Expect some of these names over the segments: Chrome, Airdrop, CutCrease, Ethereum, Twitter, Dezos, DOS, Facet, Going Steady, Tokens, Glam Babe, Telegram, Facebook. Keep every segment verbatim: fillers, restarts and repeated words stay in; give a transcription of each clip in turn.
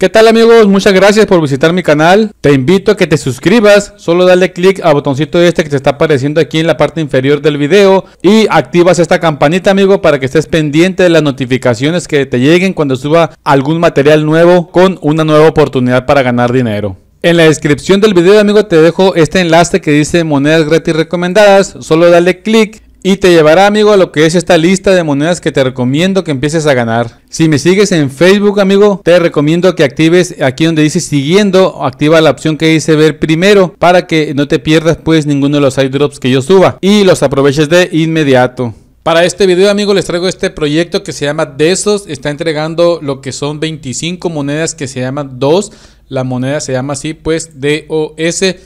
¿Qué tal amigos? Muchas gracias por visitar mi canal. Te invito a que te suscribas, solo dale click al botoncito este que te está apareciendo aquí en la parte inferior del video y activas esta campanita amigo para que estés pendiente de las notificaciones que te lleguen cuando suba algún material nuevo con una nueva oportunidad para ganar dinero. En la descripción del video amigo te dejo este enlace que dice monedas gratis recomendadas, solo dale click y te llevará amigo a lo que es esta lista de monedas que te recomiendo que empieces a ganar. Si me sigues en Facebook amigo, te recomiendo que actives aquí donde dice siguiendo, activa la opción que dice ver primero para que no te pierdas pues ninguno de los airdrops que yo suba y los aproveches de inmediato. Para este video amigo les traigo este proyecto que se llama Dezos, está entregando lo que son veinticinco monedas que se llaman D O S, la moneda se llama así pues D O S.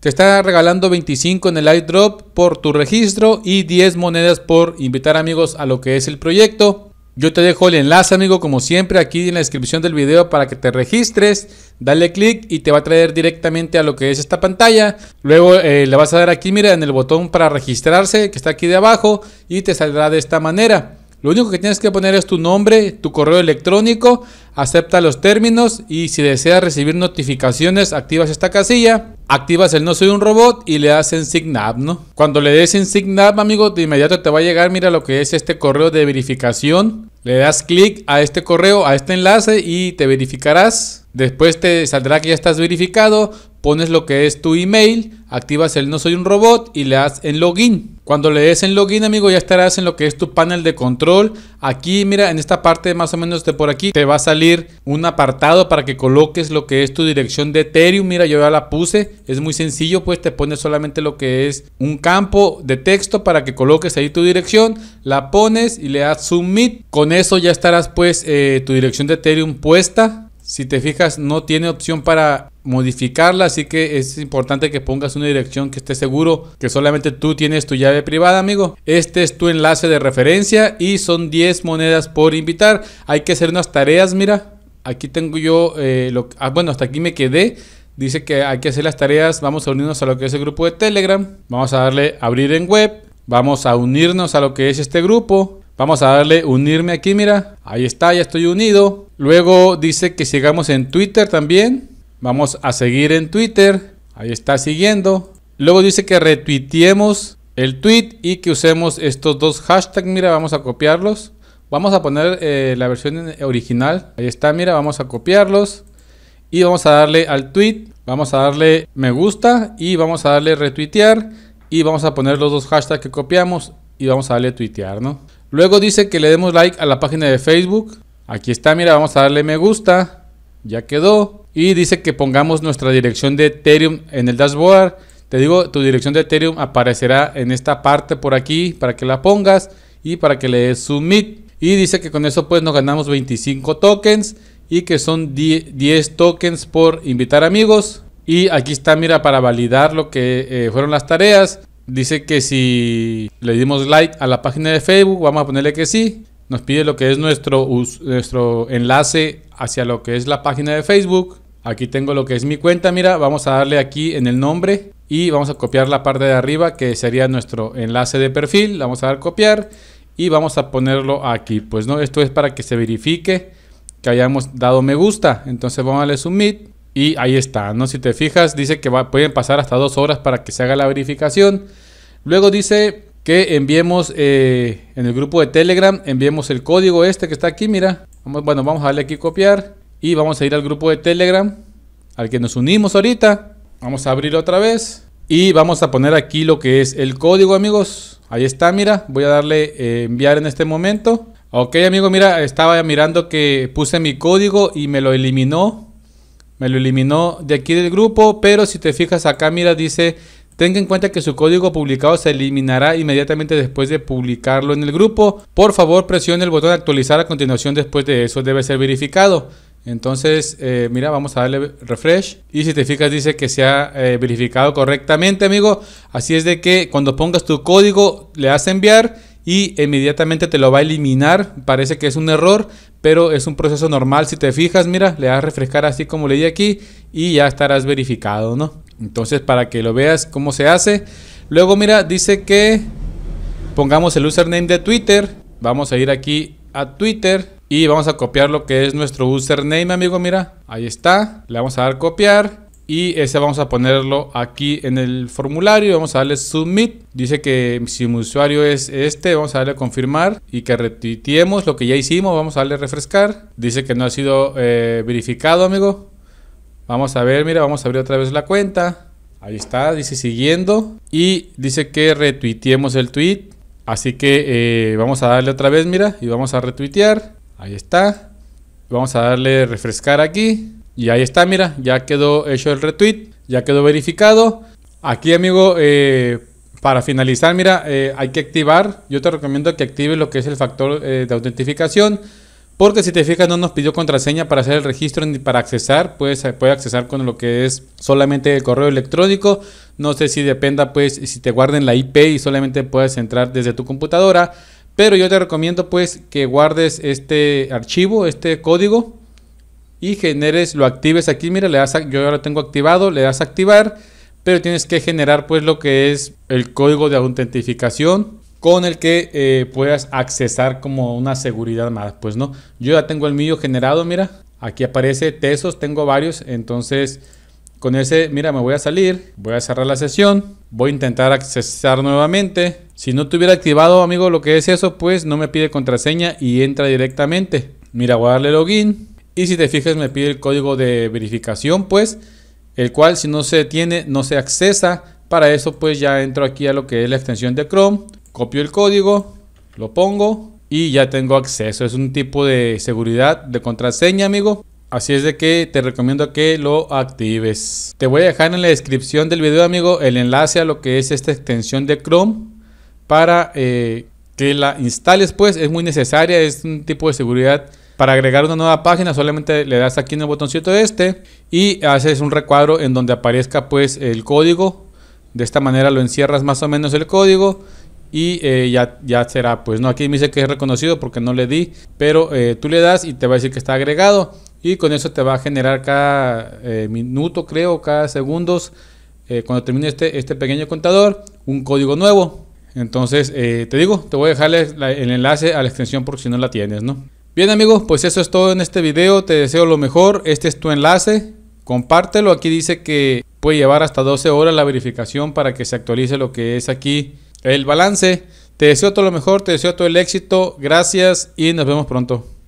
Te está regalando veinticinco en el airdrop por tu registro y diez monedas por invitar amigos a lo que es el proyecto. Yo te dejo el enlace amigo como siempre aquí en la descripción del video para que te registres. Dale clic y te va a traer directamente a lo que es esta pantalla. Luego eh, le vas a dar aquí, mira, en el botón para registrarse que está aquí de abajo y te saldrá de esta manera. Lo único que tienes que poner es tu nombre, tu correo electrónico, acepta los términos y si deseas recibir notificaciones activas esta casilla, activas el no soy un robot y le das en sign up, ¿no? Cuando le des en sign up, amigo, de inmediato te va a llegar, mira lo que es este correo de verificación. Le das clic a este correo, a este enlace y te verificarás. Después te saldrá que ya estás verificado, pones lo que es tu email, activas el no soy un robot y le das en login. Cuando le des en login amigo ya estarás en lo que es tu panel de control. Aquí mira en esta parte más o menos de por aquí te va a salir un apartado para que coloques lo que es tu dirección de Ethereum. Mira yo ya la puse, es muy sencillo pues te pones solamente lo que es un campo de texto para que coloques ahí tu dirección, la pones y le das submit. Con eso ya estarás pues eh, tu dirección de Ethereum puesta. Si te fijas no tiene opción para modificarla, así que es importante que pongas una dirección que esté seguro que solamente tú tienes tu llave privada amigo. Este es tu enlace de referencia y son diez monedas por invitar. Hay que hacer unas tareas, mira, aquí tengo yo, eh, lo, ah, bueno hasta aquí me quedé, dice que hay que hacer las tareas, vamos a unirnos a lo que es el grupo de Telegram, vamos a darle abrir en web, vamos a unirnos a lo que es este grupo. Vamos a darle unirme aquí, mira. Ahí está, ya estoy unido. Luego dice que sigamos en Twitter también. Vamos a seguir en Twitter. Ahí está siguiendo. Luego dice que retuiteemos el tweet y que usemos estos dos hashtags. Mira, vamos a copiarlos. Vamos a poner eh, la versión original. Ahí está, mira, vamos a copiarlos. Y vamos a darle al tweet. Vamos a darle me gusta y vamos a darle retuitear. Y vamos a poner los dos hashtags que copiamos y vamos a darle tuitear, ¿no? Luego dice que le demos like a la página de Facebook. Aquí está, mira, vamos a darle me gusta. Ya quedó. Y dice que pongamos nuestra dirección de Ethereum en el dashboard. Te digo, tu dirección de Ethereum aparecerá en esta parte por aquí para que la pongas y para que le des submit. Y dice que con eso pues nos ganamos veinticinco tokens y que son diez tokens por invitar amigos. Y aquí está, mira, para validar lo que eh, fueron las tareas. Dice que si le dimos like a la página de Facebook, vamos a ponerle que sí. Nos pide lo que es nuestro, nuestro enlace hacia lo que es la página de Facebook. Aquí tengo lo que es mi cuenta, mira, vamos a darle aquí en el nombre y vamos a copiar la parte de arriba que sería nuestro enlace de perfil. Le vamos a dar copiar y vamos a ponerlo aquí. Pues no, esto es para que se verifique que hayamos dado me gusta. Entonces vamos a darle submit. Y ahí está, ¿no? Si te fijas, dice que va, pueden pasar hasta dos horas para que se haga la verificación. Luego dice que enviemos eh, en el grupo de Telegram, enviemos el código este que está aquí, mira. Vamos, bueno, vamos a darle aquí copiar y vamos a ir al grupo de Telegram, al que nos unimos ahorita. Vamos a abrir otra vez y vamos a poner aquí lo que es el código, amigos. Ahí está, mira, voy a darle eh, enviar en este momento. Ok, amigo, mira, estaba mirando que puse mi código y me lo eliminó. Me lo eliminó de aquí del grupo, pero si te fijas acá, mira, dice, tenga en cuenta que su código publicado se eliminará inmediatamente después de publicarlo en el grupo. Por favor, presione el botón de actualizar a continuación después de eso, debe ser verificado. Entonces, eh, mira, vamos a darle refresh. Y si te fijas, dice que se ha eh, verificado correctamente, amigo. Así es de que cuando pongas tu código, le das a enviar. Y inmediatamente te lo va a eliminar. Parece que es un error, pero es un proceso normal. Si te fijas, mira, le das a refrescar así como le di aquí y ya estarás verificado, ¿no? Entonces, para que lo veas cómo se hace. Luego, mira, dice que pongamos el username de Twitter. Vamos a ir aquí a Twitter. y vamos a copiar lo que es nuestro username, amigo. Mira, ahí está, le vamos a dar copiar y ese vamos a ponerlo aquí en el formulario. Vamos a darle submit. Dice que si mi usuario es este, vamos a darle a confirmar y que retuiteemos lo que ya hicimos. Vamos a darle a refrescar. Dice que no ha sido eh, verificado, amigo. Vamos a ver, mira, vamos a abrir otra vez la cuenta. Ahí está, dice siguiendo y dice que retuiteemos el tweet. Así que eh, vamos a darle otra vez, mira, y vamos a retuitear. Ahí está. Vamos a darle a refrescar aquí. Y ahí está, mira, ya quedó hecho el retweet, ya quedó verificado. Aquí, amigo, eh, para finalizar, mira, eh, hay que activar. Yo te recomiendo que actives lo que es el factor eh, de autentificación, porque si te fijas no nos pidió contraseña para hacer el registro ni para accesar. Pues puede accesar con lo que es solamente el correo electrónico. No sé si dependa, pues, si te guarden la I P y solamente puedes entrar desde tu computadora. Pero yo te recomiendo, pues, que guardes este archivo, este código, y generes, lo actives aquí. Mira, le das a, yo ya lo tengo activado, le das a activar, pero tienes que generar, pues, lo que es el código de autentificación con el que eh, puedas accesar como una seguridad más, pues, ¿no? Yo ya tengo el mío generado, mira, aquí aparece Dezos, tengo varios, entonces con ese, mira, me voy a salir, voy a cerrar la sesión, voy a intentar accesar nuevamente. Si no tuviera activado, amigo, lo que es eso, pues no me pide contraseña y entra directamente. Mira, voy a darle login. Y si te fijas me pide el código de verificación, pues, el cual si no se tiene, no se accesa. Para eso, pues, ya entro aquí a lo que es la extensión de Chrome, copio el código, lo pongo y ya tengo acceso. Es un tipo de seguridad de contraseña, amigo. Así es de que te recomiendo que lo actives. Te voy a dejar en la descripción del video, amigo, el enlace a lo que es esta extensión de Chrome para eh, que la instales, pues. Es muy necesaria, es un tipo de seguridad. Para agregar una nueva página solamente le das aquí en el botoncito este y haces un recuadro en donde aparezca, pues, el código. De esta manera lo encierras más o menos el código y eh, ya, ya será, pues, no. Aquí me dice que es reconocido porque no le di, pero eh, tú le das y te va a decir que está agregado y con eso te va a generar cada eh, minuto, creo, cada segundos, eh, cuando termine este, este pequeño contador, un código nuevo. Entonces, eh, te digo, te voy a dejar la, el enlace a la extensión por si no la tienes, ¿no? Bien, amigos, pues eso es todo en este video. Te deseo lo mejor. Este es tu enlace. Compártelo. Aquí dice que puede llevar hasta doce horas la verificación para que se actualice lo que es aquí el balance. Te deseo todo lo mejor. Te deseo todo el éxito. Gracias y nos vemos pronto.